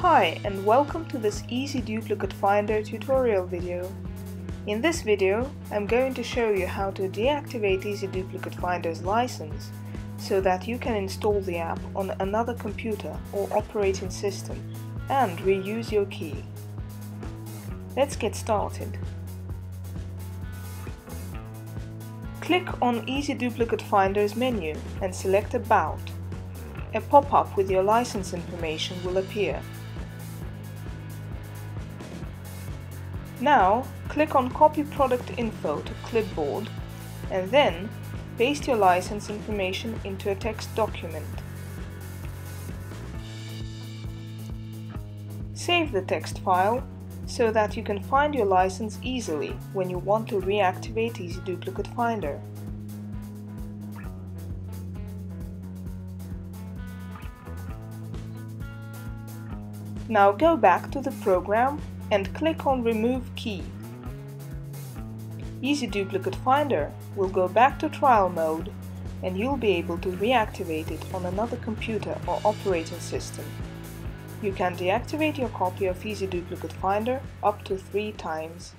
Hi and welcome to this Easy Duplicate Finder tutorial video. In this video I'm going to show you how to deactivate Easy Duplicate Finder's license so that you can install the app on another computer or operating system and reuse your key. Let's get started. Click on Easy Duplicate Finder's menu and select About. A pop-up with your license information will appear. Now, click on Copy Product Info to Clipboard and then paste your license information into a text document. Save the text file so that you can find your license easily when you want to reactivate Easy Duplicate Finder. Now go back to the program and click on Remove Key. Easy Duplicate Finder will go back to trial mode and you'll be able to reactivate it on another computer or operating system. You can deactivate your copy of Easy Duplicate Finder up to 3 times.